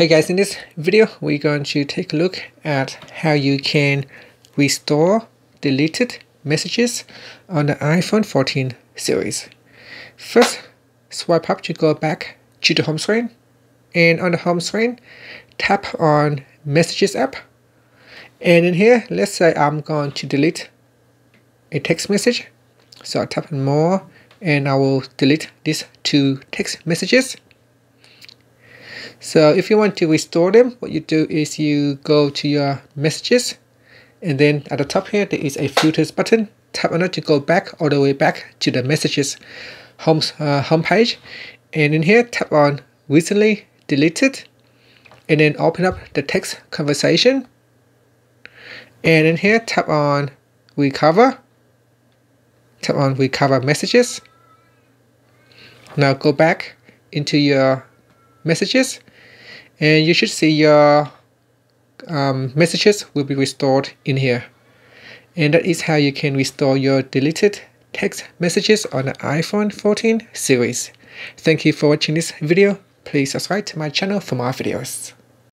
Hey guys, in this video we're going to take a look at how you can restore deleted messages on the iPhone 14 series. First, swipe up to go back to the home screen, and on the home screen tap on Messages app, and in here let's say I'm going to delete a text message, so I tap on More and I will delete these two text messages. So if you want to restore them, what you do is you go to your messages, and then at the top here there is a filters button. Tap on it to go back all the way back to the messages home page, and in here tap on recently deleted, and then open up the text conversation, and in here tap on recover. Tap on recover messages. Now go back into your messages, and you should see your messages will be restored in here. And that is how you can restore your deleted text messages on the iPhone 14 series. Thank you for watching this video. Please subscribe to my channel for more videos.